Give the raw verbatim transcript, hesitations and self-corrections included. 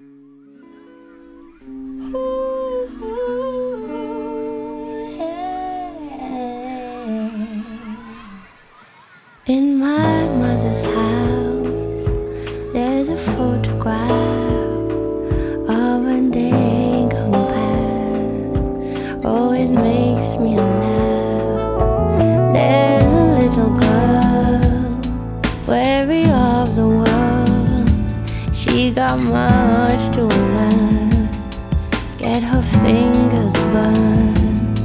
In my mother's house, there's a photograph of a day gone past. Always makes me laugh. There's a little girl, wary of the world. She got much to learn, get her fingers burned.